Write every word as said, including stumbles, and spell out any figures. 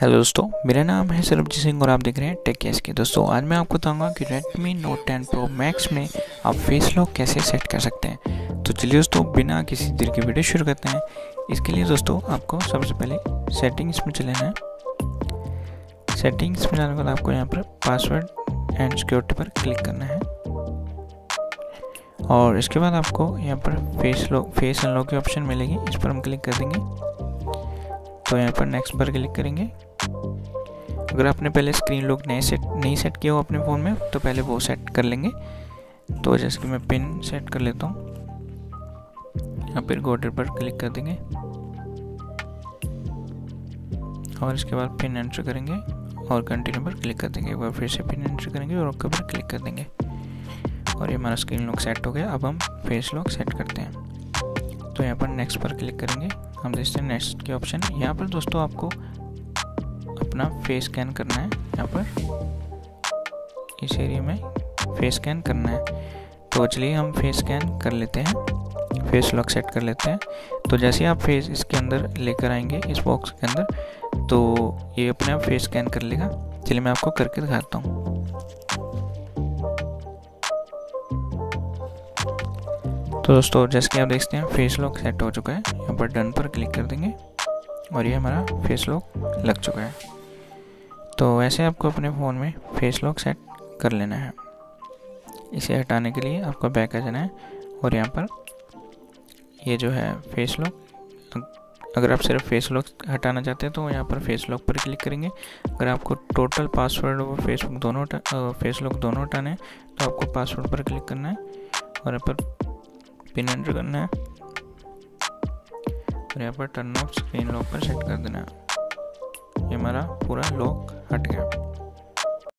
Hello दोस्तों, मेरा नाम है सरबजीत सिंह और आप देख रहे हैं टेक केस के। दोस्तों आज मैं आपको बताऊंगा कि Redmi Note ten Pro Max में आप फेस लॉक कैसे सेट कर सकते हैं। तो चलिए दोस्तों बिना किसी देर की वीडियो शुरू करते हैं। इसके लिए दोस्तों आपको सबसे पहले सेटिंग्स में चले हैं। सेटिंग्स में जाने के बाद आपको यहाँ पर पासवर्ड एंड सिक्योरिटी पर क्लिक करना है और इसके बाद आपको यहाँ पर फेस लॉक फेस अनलॉक की ऑप्शन मिलेगी, इस पर हम क्लिक कर देंगे। तो यहाँ पर नेक्स्ट पर क्लिक करेंगे। अगर आपने पहले स्क्रीन लॉक नए सेट नहीं सेट किया हो अपने फ़ोन में तो पहले वो सेट कर लेंगे। तो जैसे कि मैं पिन सेट कर लेता हूँ, यहाँ पर गोटर पर क्लिक कर देंगे और इसके बाद पिन एंटर करेंगे और कंटिन्यू पर क्लिक कर देंगे। एक बार फिर से पिन एंटर करेंगे और ओके पर क्लिक कर देंगे और ये हमारा स्क्रीन लॉक सेट हो गया। अब हम फेस लॉक सेट करते हैं। तो यहाँ पर नेक्स्ट पर क्लिक करेंगे। हम देखते हैं नेक्स्ट के ऑप्शन। यहाँ पर दोस्तों आपको अपना फेस स्कैन करना है, यहाँ पर इस एरिया में फेस स्कैन करना है। तो चलिए हम फेस स्कैन कर लेते हैं, फेस लॉक सेट कर लेते हैं। तो जैसे आप फेस इसके अंदर लेकर आएंगे, इस बॉक्स के अंदर, तो ये अपने आप फेस स्कैन कर लेगा। चलिए मैं आपको करके दिखाता हूँ। तो दोस्तों जैसे कि आप देखते हैं फेस लॉक सेट हो चुका है। यहाँ पर डन पर क्लिक कर देंगे और ये हमारा फेस लॉक लग चुका है। तो वैसे आपको अपने फ़ोन में फेस लॉक सेट कर लेना है। इसे हटाने के लिए आपको बैक आ जाना है और यहाँ पर ये जो है फेस लॉक, अगर आप सिर्फ फेस लॉक हटाना चाहते हैं तो यहाँ पर फेस लॉक पर क्लिक करेंगे। अगर आपको टोटल पासवर्ड और फेसबुक दोनों फेस लॉक दोनों हटाने हैं तो आपको पासवर्ड पर क्लिक करना है और यहाँ पर पिन एंटर करना है और यहाँ पर टर्न ऑफ स्क्रीन लॉक पर सेट कर देना है। ये हमारा पूरा लॉक हट गया।